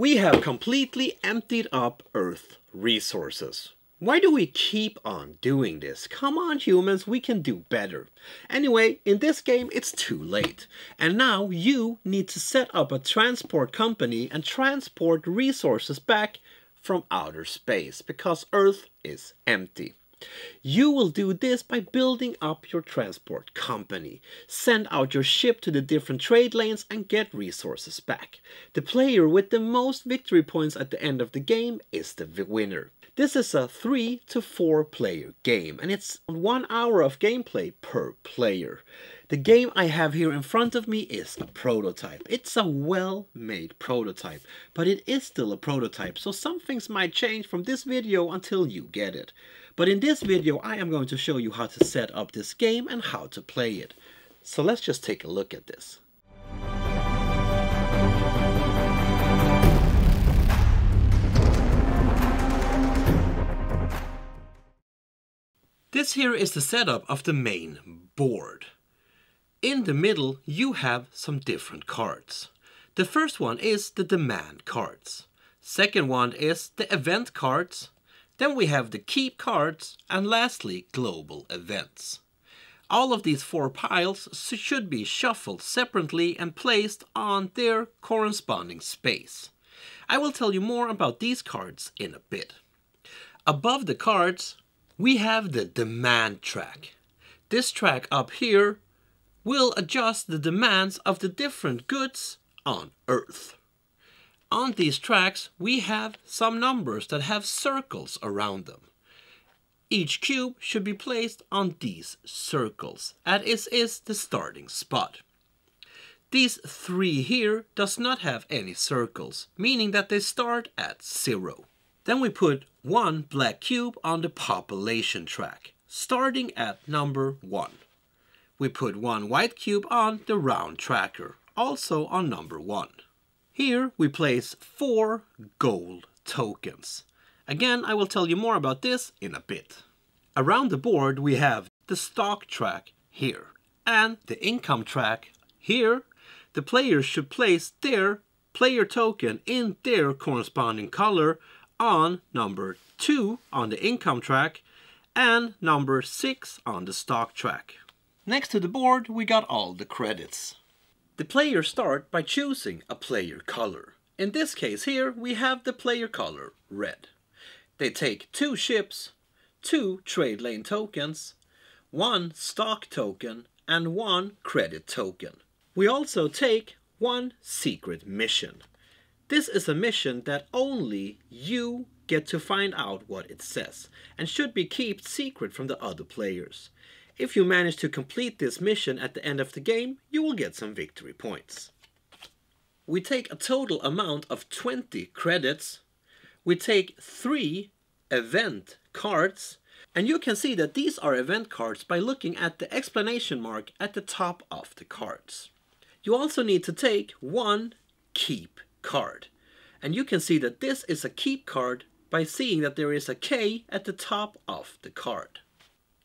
We have completely emptied up Earth's resources. Why do we keep on doing this? Come on humans, we can do better. Anyway, in this game it's too late. And now you need to set up a transport company and transport resources back from outer space, because Earth is empty. You will do this by building up your transport company. Send out your ship to the different trade lanes and get resources back. The player with the most victory points at the end of the game is the winner. This is a 3 to 4 player game, and it's 1 hour of gameplay per player. The game I have here in front of me is a prototype. It's a well-made prototype, but it is still a prototype, so some things might change from this video until you get it. But in this video, I am going to show you how to set up this game and how to play it. So let's just take a look at this. This here is the setup of the main board. In the middle, you have some different cards. The first one is the demand cards. Second one is the event cards. Then we have the keep cards, and lastly global events. All of these 4 piles should be shuffled separately and placed on their corresponding space. I will tell you more about these cards in a bit. Above the cards we have the demand track. This track up here will adjust the demands of the different goods on Earth. On these tracks we have some numbers that have circles around them. Each cube should be placed on these circles, and it is the starting spot. These 3 here does not have any circles, meaning that they start at 0. Then we put 1 black cube on the population track, starting at number 1. We put 1 white cube on the round tracker, also on number 1. Here we place 4 gold tokens. Again, I will tell you more about this in a bit. Around the board we have the stock track here and the income track here. The players should place their player token in their corresponding color on number 2 on the income track and number 6 on the stock track. Next to the board we got all the credits. The players start by choosing a player color. In this case here we have the player color red. They take 2 ships, 2 trade lane tokens, 1 stock token and 1 credit token. We also take 1 secret mission. This is a mission that only you get to find out what it says and should be kept secret from the other players. If you manage to complete this mission at the end of the game, you will get some victory points. We take a total amount of 20 credits. We take 3 event cards. And you can see that these are event cards by looking at the exclamation mark at the top of the cards. You also need to take 1 keep card. And you can see that this is a keep card by seeing that there is a K at the top of the card.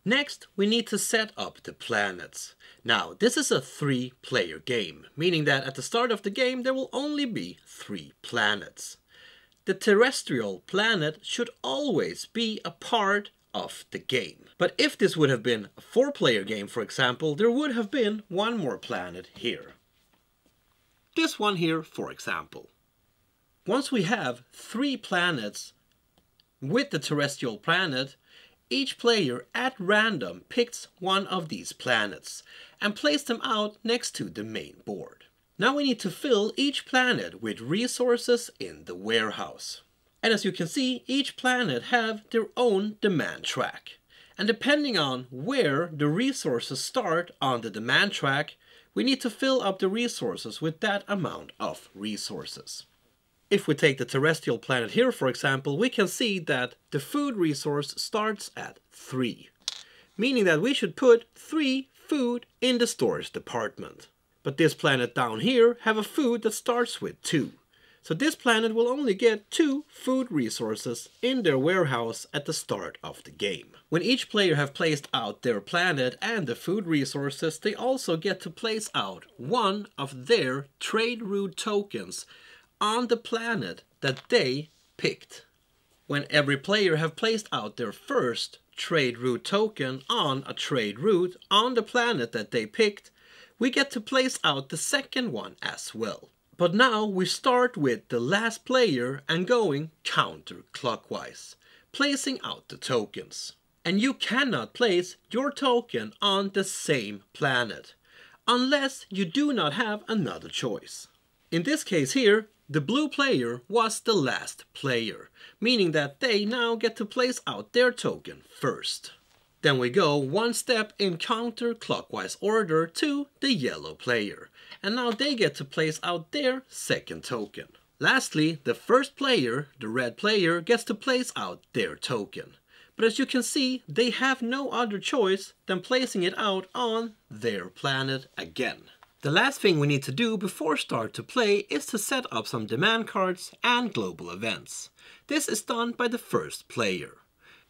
Next, we need to set up the planets. Now, this is a 3-player game, meaning that at the start of the game there will only be 3 planets. The terrestrial planet should always be a part of the game. But if this would have been a 4-player game, for example, there would have been 1 more planet here. This one here, for example. Once we have 3 planets with the terrestrial planet, each player at random picks one of these planets and places them out next to the main board. Now we need to fill each planet with resources in the warehouse. And as you can see, each planet have their own demand track. And depending on where the resources start on the demand track, we need to fill up the resources with that amount of resources. If we take the terrestrial planet here, for example, we can see that the food resource starts at 3, meaning that we should put 3 food in the storage department. But this planet down here have a food that starts with 2. So this planet will only get 2 food resources in their warehouse at the start of the game. When each player have placed out their planet and the food resources, they also get to place out 1 of their trade route tokens on the planet that they picked. When every player have placed out their first trade route token on a trade route on the planet that they picked, we get to place out the second one as well. But now we start with the last player and going counterclockwise, placing out the tokens. And you cannot place your token on the same planet, unless you do not have another choice. In this case here, the blue player was the last player, meaning that they now get to place out their token first. Then we go one step in counterclockwise order to the yellow player, and now they get to place out their second token. Lastly, the first player, the red player, gets to place out their token. But as you can see, they have no other choice than placing it out on their planet again. The last thing we need to do before start to play is to set up some demand cards and global events. This is done by the first player.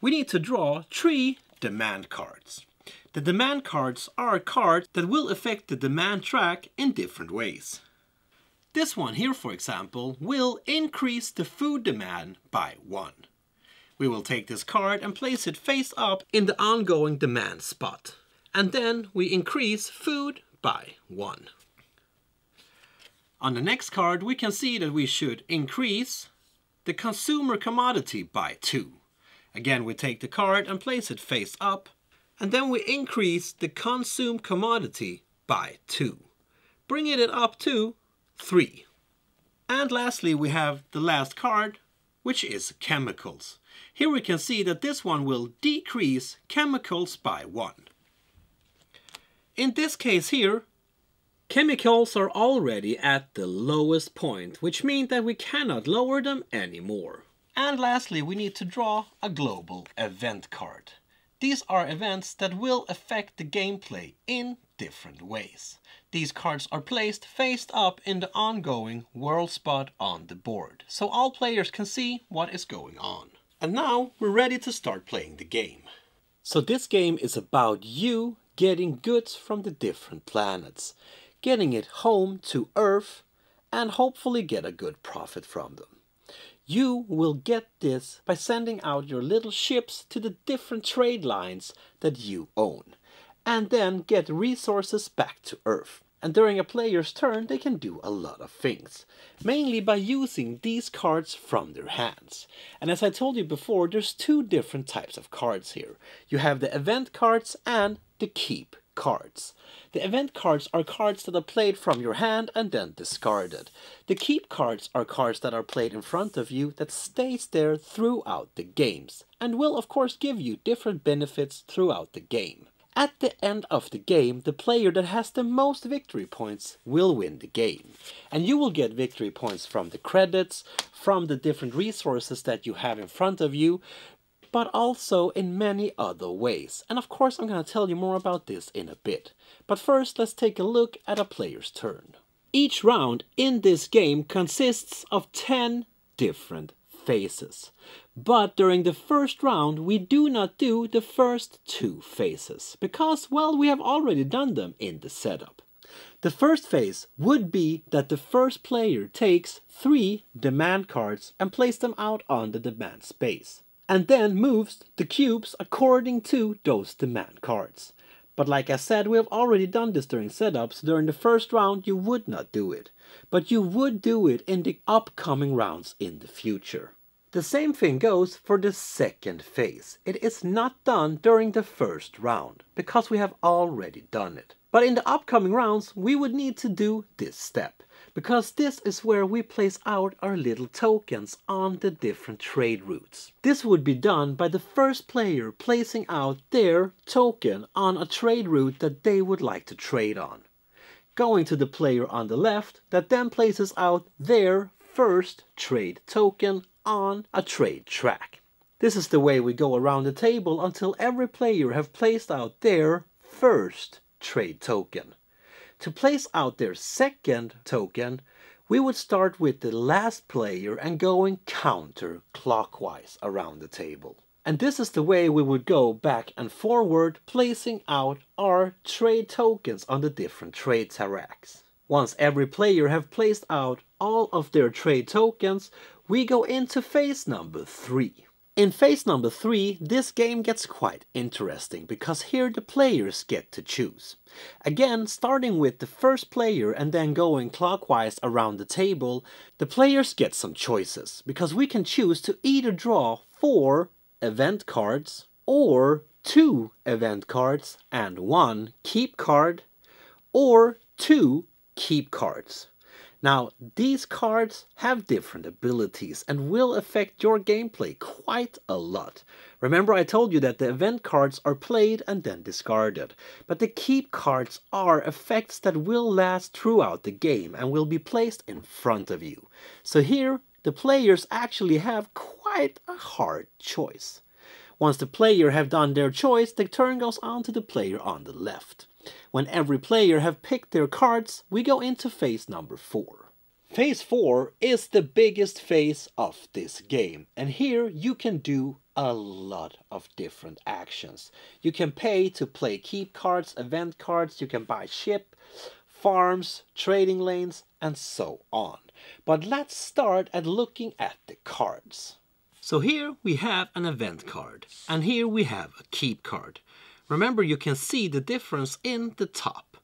We need to draw 3 demand cards. The demand cards are cards that will affect the demand track in different ways. This one here, for example, will increase the food demand by 1. We will take this card and place it face up in the ongoing demand spot. And then we increase food by 1. On the next card, we can see that we should increase the consumer commodity by 2. Again, we take the card and place it face up. And then we increase the consume commodity by 2, bringing it up to 3. And lastly, we have the last card, which is chemicals. Here we can see that this one will decrease chemicals by 1. In this case here, chemicals are already at the lowest point, which means that we cannot lower them anymore. And lastly, we need to draw a global event card. These are events that will affect the gameplay in different ways. These cards are placed face up in the ongoing world spot on the board, so all players can see what is going on. And now we're ready to start playing the game. So this game is about you getting goods from the different planets, getting it home to Earth, and hopefully get a good profit from them. You will get this by sending out your little ships to the different trade lines that you own, and then get resources back to Earth. And during a player's turn, they can do a lot of things, mainly by using these cards from their hands. And as I told you before, there's 2 different types of cards here. You have the event cards and the keep cards. The event cards are cards that are played from your hand and then discarded. The keep cards are cards that are played in front of you that stays there throughout the games, and will of course give you different benefits throughout the game. At the end of the game, the player that has the most victory points will win the game. And you will get victory points from the credits, from the different resources that you have in front of you, but also in many other ways. And of course, I'm going to tell you more about this in a bit. But first, let's take a look at a player's turn. Each round in this game consists of 10 different phases. But during the first round, we do not do the first 2 phases because, well, we have already done them in the setup. The first phase would be that the first player takes 3 demand cards and places them out on the demand space, and then moves the cubes according to those demand cards. But like I said, we have already done this during setups. During the first round, you would not do it. But you would do it in the upcoming rounds in the future. The same thing goes for the second phase. It is not done during the first round, because we have already done it. But in the upcoming rounds, we would need to do this step, because this is where we place out our little tokens on the different trade routes. This would be done by the first player placing out their token on a trade route that they would like to trade on, going to the player on the left that then places out their first trade token on a trade track. This is the way we go around the table until every player have placed out their first trade token. To place out their second token, we would start with the last player and going counterclockwise around the table. And this is the way we would go back and forward, placing out our trade tokens on the different trade tracks. Once every player have placed out all of their trade tokens, we go into phase number 3. In phase number 3, this game gets quite interesting, because here the players get to choose. Again, starting with the first player and then going clockwise around the table, the players get some choices, because we can choose to either draw 4 event cards, or 2 event cards and 1 keep card, or 2 keep cards. Now, these cards have different abilities and will affect your gameplay quite a lot. Remember, I told you that the event cards are played and then discarded. But the keep cards are effects that will last throughout the game and will be placed in front of you. So here, the players actually have quite a hard choice. Once the player have done their choice, the turn goes on to the player on the left. When every player have picked their cards, we go into phase number 4. Phase 4 is the biggest phase of this game, and here you can do a lot of different actions. You can pay to play keep cards, event cards, you can buy ship, farms, trading lanes, and so on. But let's start at looking at the cards. So here we have an event card, and here we have a keep card. Remember, you can see the difference in the top.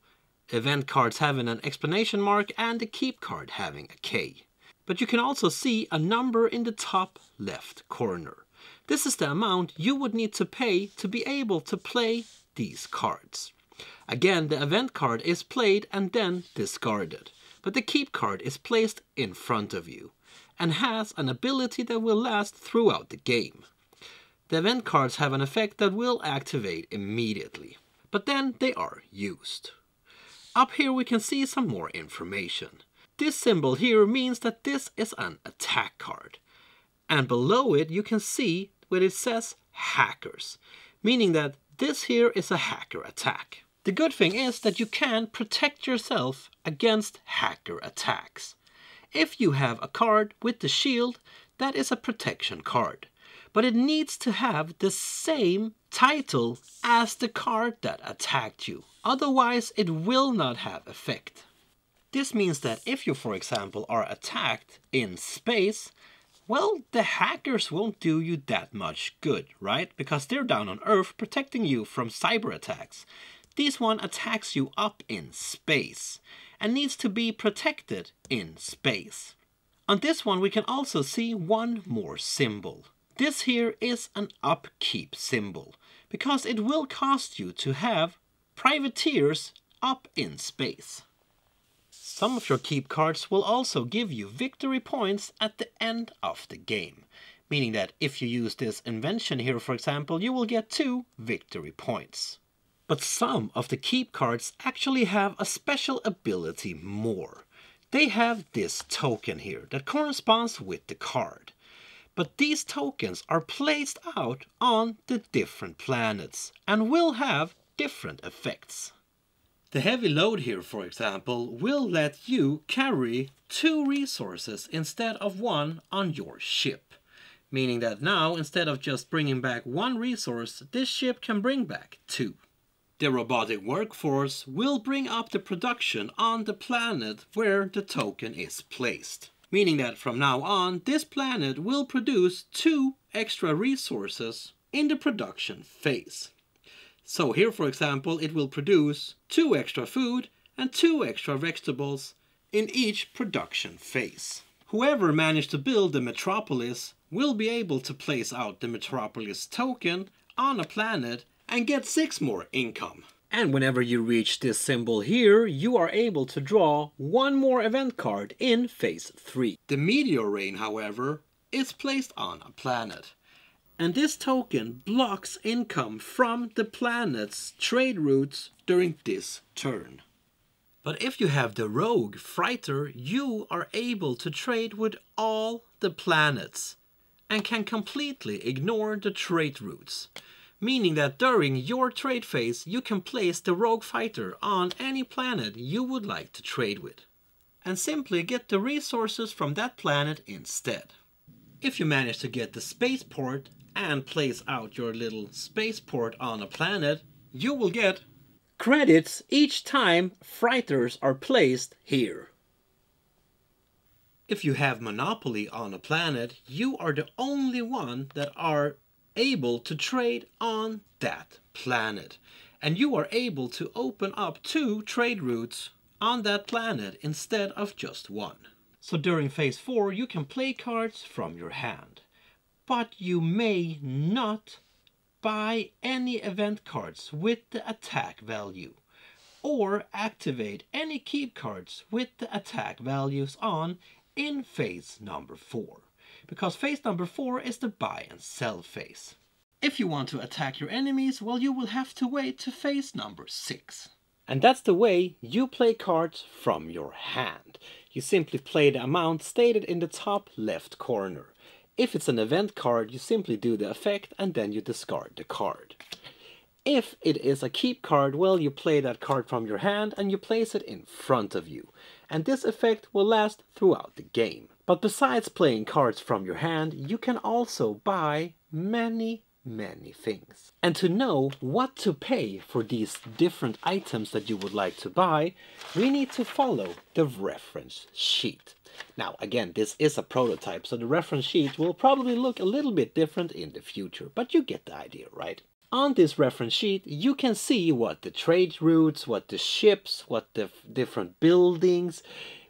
Event cards having an explanation mark and the keep card having a K. But you can also see a number in the top left corner. This is the amount you would need to pay to be able to play these cards. Again, the event card is played and then discarded. But the keep card is placed in front of you and has an ability that will last throughout the game. The event cards have an effect that will activate immediately, but then they are used. Up here we can see some more information. This symbol here means that this is an attack card. And below it you can see where it says hackers, meaning that this here is a hacker attack. The good thing is that you can protect yourself against hacker attacks. If you have a card with the shield, that is a protection card. But it needs to have the same title as the card that attacked you. Otherwise, it will not have effect. This means that if you, for example, are attacked in space, well, the hackers won't do you that much good, right? Because they're down on Earth protecting you from cyber attacks. This one attacks you up in space and needs to be protected in space. On this one, we can also see one more symbol. This here is an upkeep symbol, because it will cost you to have privateers up in space. Some of your keep cards will also give you victory points at the end of the game, meaning that if you use this invention here, for example, you will get 2 victory points. But some of the keep cards actually have a special ability more. They have this token here that corresponds with the card. But these tokens are placed out on the different planets and will have different effects. The heavy load here, for example, will let you carry 2 resources instead of 1 on your ship. Meaning that now, instead of just bringing back 1 resource, this ship can bring back 2. The robotic workforce will bring up the production on the planet where the token is placed. Meaning that from now on, this planet will produce 2 extra resources in the production phase. So here, for example, it will produce 2 extra food and 2 extra vegetables in each production phase. Whoever managed to build the metropolis will be able to place out the metropolis token on a planet and get 6 more income. And whenever you reach this symbol here, you are able to draw 1 more event card in phase 3. The meteor rain, however, is placed on a planet. And this token blocks income from the planet's trade routes during this turn. But if you have the rogue freighter, you are able to trade with all the planets and can completely ignore the trade routes. Meaning that during your trade phase, you can place the rogue fighter on any planet you would like to trade with, and simply get the resources from that planet instead. If you manage to get the spaceport and place out your little spaceport on a planet, you will get credits each time fighters are placed here. If you have monopoly on a planet, you are the only one that are able to trade on that planet. And you are able to open up 2 trade routes on that planet instead of just one. So during phase 4 you can play cards from your hand, but you may not buy any event cards with the attack value or activate any keep cards with the attack values on in phase number 4, because phase number 4 is the buy and sell phase. If you want to attack your enemies, well, you will have to wait to phase number 6. And that's the way you play cards from your hand. You simply play the amount stated in the top left corner. If it's an event card, you simply do the effect and then you discard the card. If it is a keep card, well, you play that card from your hand and you place it in front of you. And this effect will last throughout the game. But besides playing cards from your hand, you can also buy many things. And to know what to pay for these different items that you would like to buy, we need to follow the reference sheet. Now again, this is a prototype, so the reference sheet will probably look a little bit different in the future, but you get the idea, right? On this reference sheet, you can see what the trade routes, what the ships, what the different buildings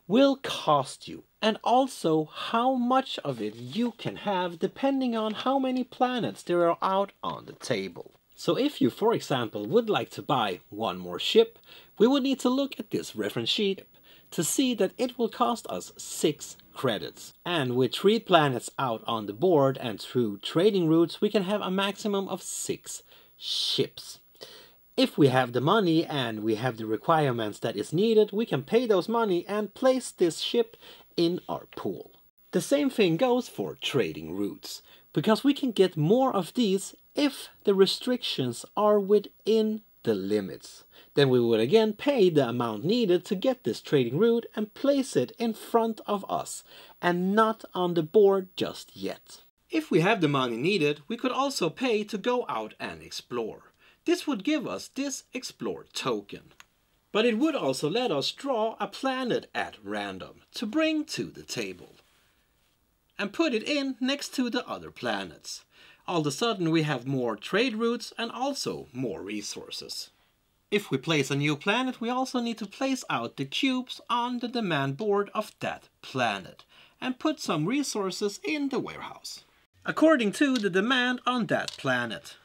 will cost you, and also how much of it you can have depending on how many planets there are out on the table. So if you, for example, would like to buy 1 more ship, we would need to look at this reference sheet to see that it will cost us 6 credits. And with 3 planets out on the board and through trading routes, we can have a maximum of 6 ships. If we have the money and we have the requirements that is needed, we can pay those money and place this ship in our pool. The same thing goes for trading routes, because we can get more of these if the restrictions are within the limits. Then we would again pay the amount needed to get this trading route and place it in front of us and not on the board just yet. If we have the money needed, we could also pay to go out and explore. This would give us this Explore token, but it would also let us draw a planet at random to bring to the table and put it in next to the other planets. All of a sudden we have more trade routes and also more resources. If we place a new planet, we also need to place out the cubes on the demand board of that planet and put some resources in the warehouse according to the demand on that planet.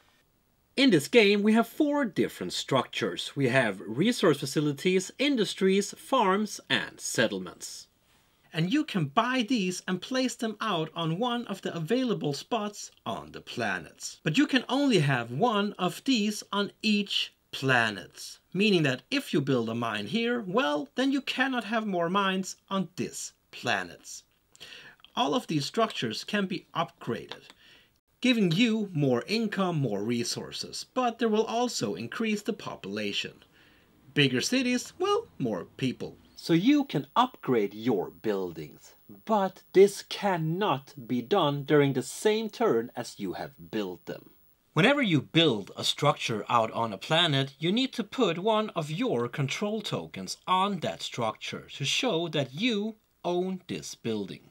In this game we have 4 different structures. We have resource facilities, industries, farms and settlements. And you can buy these and place them out on one of the available spots on the planets. But you can only have one of these on each planet. Meaning that if you build a mine here, well, then you cannot have more mines on this planet. All of these structures can be upgraded, giving you more income, more resources, but there will also increase the population. Bigger cities, well, more people. So you can upgrade your buildings, but this cannot be done during the same turn as you have built them. Whenever you build a structure out on a planet, you need to put one of your control tokens on that structure to show that you own this building.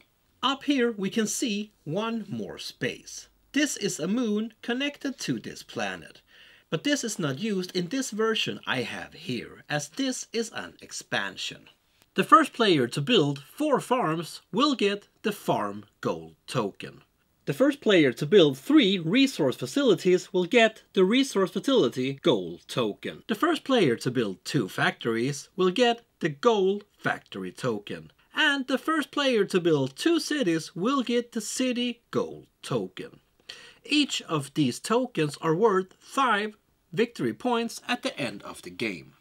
Up here we can see one more space. This is a moon connected to this planet, but this is not used in this version I have here, as this is an expansion. The first player to build 4 farms will get the farm gold token. The first player to build 3 resource facilities will get the resource facility gold token. The first player to build 2 factories will get the gold factory token. And the first player to build 2 cities will get the city gold token. Each of these tokens are worth 5 victory points at the end of the game.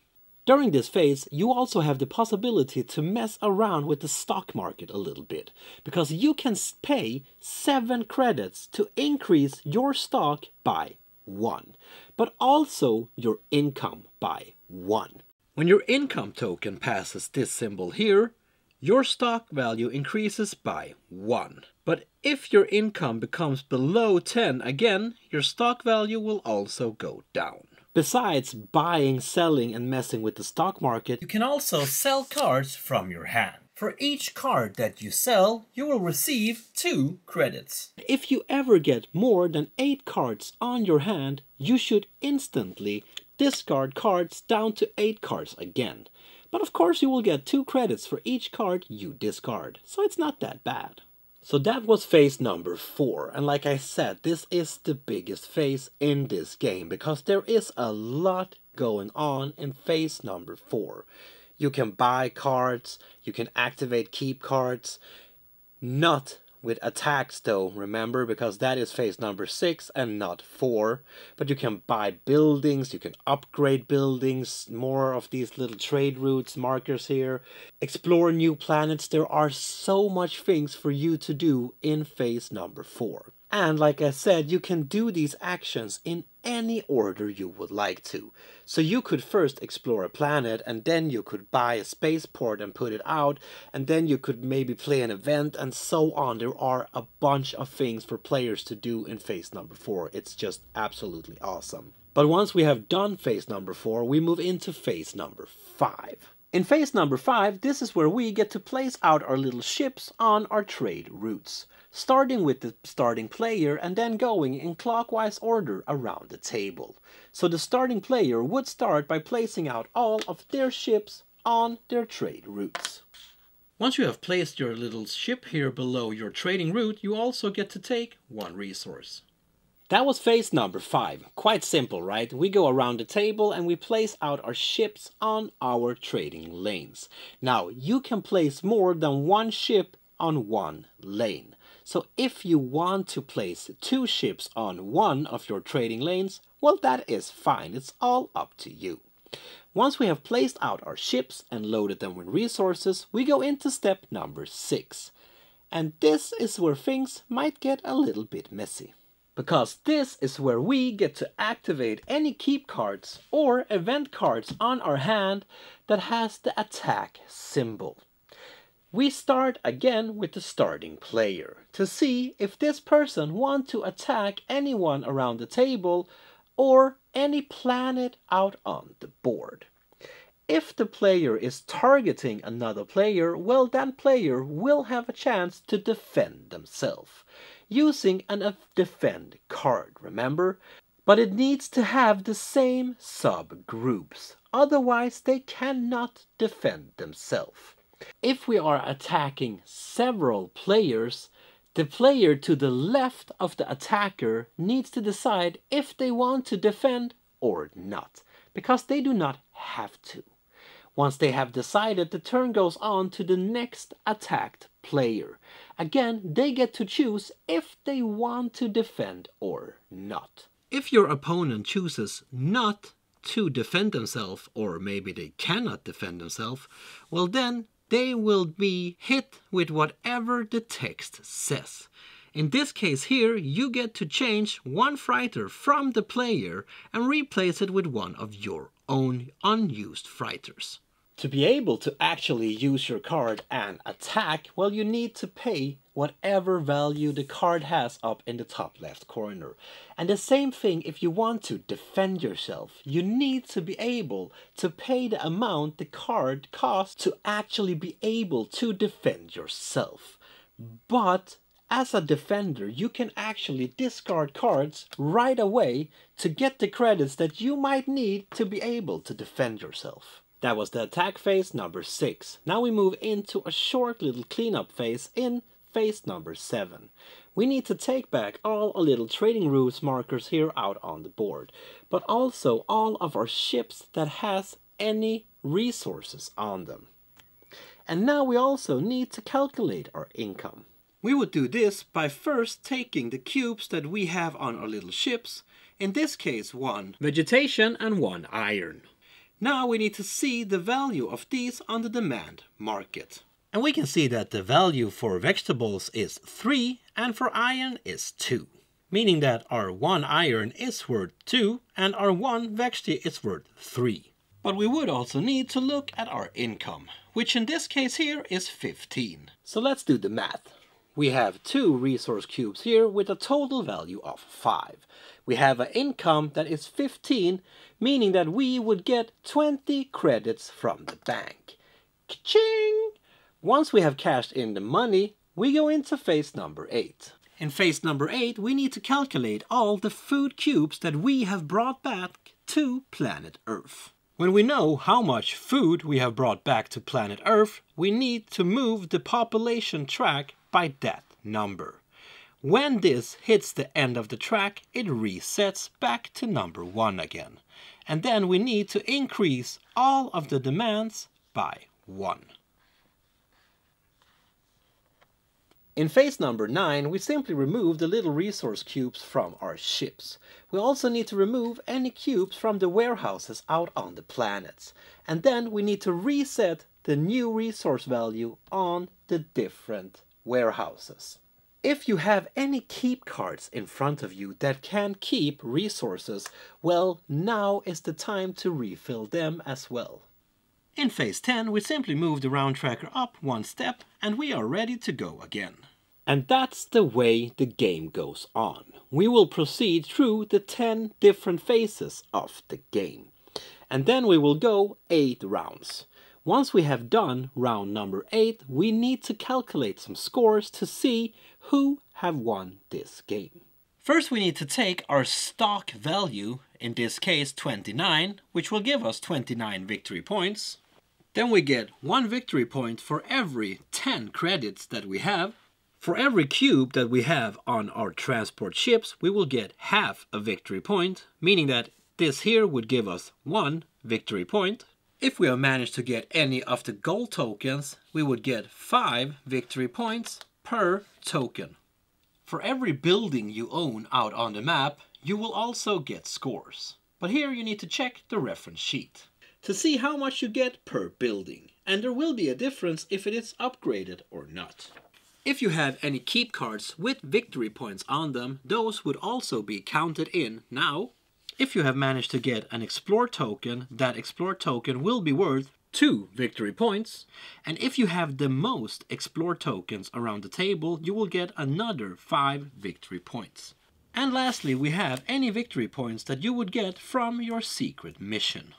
During this phase, you also have the possibility to mess around with the stock market a little bit, because you can pay 7 credits to increase your stock by 1, but also your income by 1. When your income token passes this symbol here, your stock value increases by 1. But if your income becomes below 10 again, your stock value will also go down. Besides buying, selling, and messing with the stock market, you can also sell cards from your hand. For each card that you sell, you will receive 2 credits. If you ever get more than 8 cards on your hand, you should instantly discard cards down to 8 cards again. But of course you will get 2 credits for each card you discard, so it's not that bad. So that was phase number 4, and like I said, this is the biggest phase in this game because there is a lot going on in phase number 4. You can buy cards, you can activate keep cards, not with attacks though, remember, because that is phase number 6 and not 4. But you can buy buildings, you can upgrade buildings, more of these little trade routes, markers here, explore new planets. There are so much things for you to do in phase number 4. And like I said, you can do these actions in any order you would like to. So you could first explore a planet, and then you could buy a spaceport and put it out, and then you could maybe play an event, and so on. There are a bunch of things for players to do in phase number 4. It's just absolutely awesome. But once we have done phase number 4, we move into phase number 5. In phase number 5, this is where we get to place out our little ships on our trade routes, starting with the starting player and then going in clockwise order around the table. So the starting player would start by placing out all of their ships on their trade routes. Once you have placed your little ship here below your trading route, you also get to take 1 resource. That was phase number 5. Quite simple, right? We go around the table and we place out our ships on our trading lanes. Now, you can place more than 1 ship on 1 lane. So if you want to place 2 ships on 1 of your trading lanes, well, that is fine. It's all up to you. Once we have placed out our ships and loaded them with resources, we go into step number 6. And this is where things might get a little bit messy, because this is where we get to activate any keep cards or event cards on our hand that has the attack symbol. We start again with the starting player to see if this person wants to attack anyone around the table or any planet out on the board. If the player is targeting another player, well, that player will have a chance to defend themselves using a defend card, remember? But it needs to have the same subgroups, otherwise they cannot defend themselves. If we are attacking several players, the player to the left of the attacker needs to decide if they want to defend or not, because they do not have to. Once they have decided, the turn goes on to the next attacked player. Again, they get to choose if they want to defend or not. If your opponent chooses not to defend themselves, or maybe they cannot defend themselves, well then they will be hit with whatever the text says. In this case here, you get to change 1 fighter from the player and replace it with 1 of your own unused fighters. To be able to actually use your card and attack, well, you need to pay whatever value the card has up in the top left corner. And the same thing if you want to defend yourself. You need to be able to pay the amount the card costs to actually be able to defend yourself. But as a defender, you can actually discard cards right away to get the credits that you might need to be able to defend yourself. That was the attack phase number 6. Now we move into a short little cleanup phase in phase number 7. We need to take back all our little trading routes markers here out on the board, but also all of our ships that has any resources on them. And now we also need to calculate our income. We would do this by first taking the cubes that we have on our little ships, in this case 1 vegetation and 1 iron. Now we need to see the value of these on the demand market. And we can see that the value for vegetables is 3 and for iron is 2. Meaning that our 1 iron is worth 2 and our 1 veggie is worth 3. But we would also need to look at our income, which in this case here is 15. So let's do the math. We have 2 resource cubes here with a total value of 5. We have an income that is 15, meaning that we would get 20 credits from the bank. Ka-ching! Once we have cashed in the money, we go into phase number 8. In phase number 8, we need to calculate all the food cubes that we have brought back to planet Earth. When we know how much food we have brought back to planet Earth, we need to move the population track by that number. When this hits the end of the track, it resets back to number 1 again. And then we need to increase all of the demands by 1. In phase number 9, we simply remove the little resource cubes from our ships. We also need to remove any cubes from the warehouses out on the planets. And then we need to reset the new resource value on the different warehouses. If you have any keep cards in front of you that can keep resources, well, now is the time to refill them as well. In phase 10, we simply move the round tracker up 1 step and we are ready to go again. And that's the way the game goes on. We will proceed through the 10 different phases of the game. And then we will go 8 rounds. Once we have done round number 8, we need to calculate some scores to see who have won this game. First, we need to take our stock value, in this case 29, which will give us 29 victory points. Then we get 1 victory point for every 10 credits that we have. For every cube that we have on our transport ships, we will get half a victory point, meaning that this here would give us 1 victory point. If we have managed to get any of the gold tokens, we would get 5 victory points per token. For every building you own out on the map, you will also get scores. But here you need to check the reference sheet to see how much you get per building, and there will be a difference if it is upgraded or not. If you have any keep cards with victory points on them, those would also be counted in now. If you have managed to get an explore token, that explore token will be worth 2 victory points. And if you have the most explore tokens around the table, you will get another 5 victory points. And lastly, we have any victory points that you would get from your secret mission.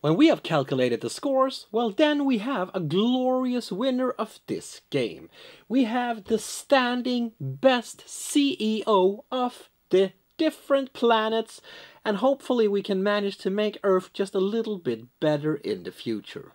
When we have calculated the scores, well, then we have a glorious winner of this game. We have the standing best CEO of the different planets, and hopefully we can manage to make Earth just a little bit better in the future.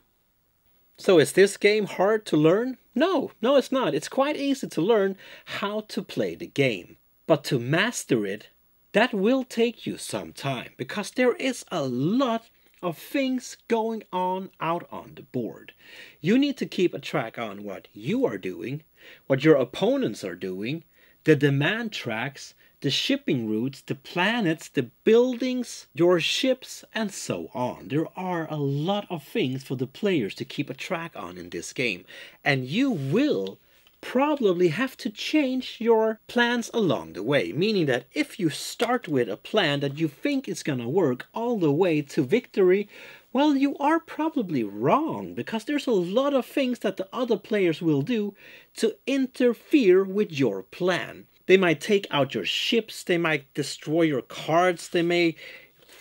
So is this game hard to learn? No, it's not. It's quite easy to learn how to play the game. But to master it, that will take you some time, because there is a lot of things going on out on the board. You need to keep a track on what you are doing, what your opponents are doing, the demand tracks, the shipping routes, the planets, the buildings, your ships, and so on. There are a lot of things for the players to keep a track on in this game, and you will probably have to change your plans along the way, meaning that if you start with a plan that you think is gonna work all the way to victory, well, you are probably wrong, because there's a lot of things that the other players will do to interfere with your plan. They might take out your ships, they might destroy your cards, they may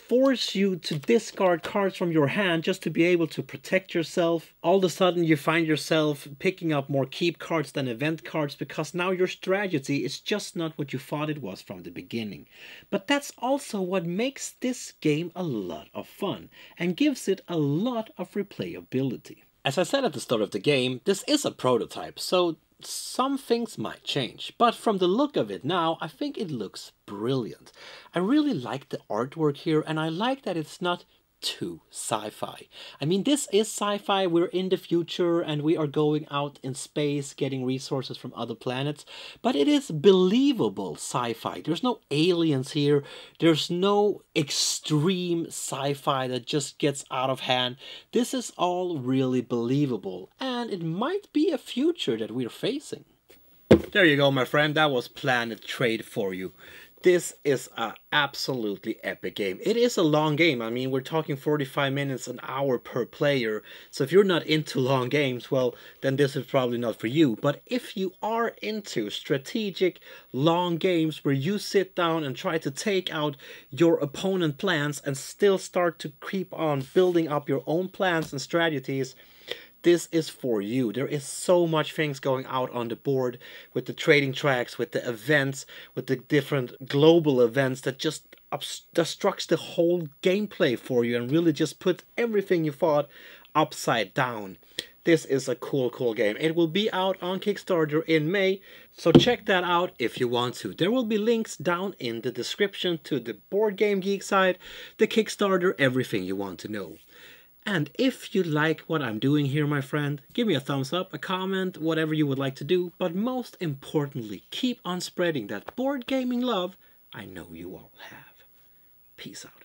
force you to discard cards from your hand just to be able to protect yourself. All of a sudden you find yourself picking up more keep cards than event cards, because now your strategy is just not what you thought it was from the beginning. But that's also what makes this game a lot of fun and gives it a lot of replayability. As I said at the start of the game, this is a prototype, so some things might change, but from the look of it now, I think it looks brilliant. I really like the artwork here, and I like that it's not too sci-fi. I mean, this is sci-fi, we're in the future and we are going out in space getting resources from other planets, but it is believable sci-fi. There's no aliens here, there's no extreme sci-fi that just gets out of hand. This is all really believable, and it might be a future that we're facing. There you go, my friend, that was Planet Trade for you. This is an absolutely epic game. It is a long game. I mean, we're talking 45 minutes, an hour per player. So if you're not into long games, well, then this is probably not for you. But if you are into strategic long games where you sit down and try to take out your opponent's plans and still start to keep on building up your own plans and strategies, this is for you. There is so much things going out on the board with the trading tracks, with the events, with the different global events that just obstructs the whole gameplay for you and really just put everything you fought upside down. This is a cool, cool game. It will be out on Kickstarter in May, so check that out if you want to. There will be links down in the description to the Board Game Geek side, the Kickstarter, everything you want to know. And if you like what I'm doing here, my friend, give me a thumbs up, a comment, whatever you would like to do. But most importantly, keep on spreading that board gaming love I know you all have. Peace out.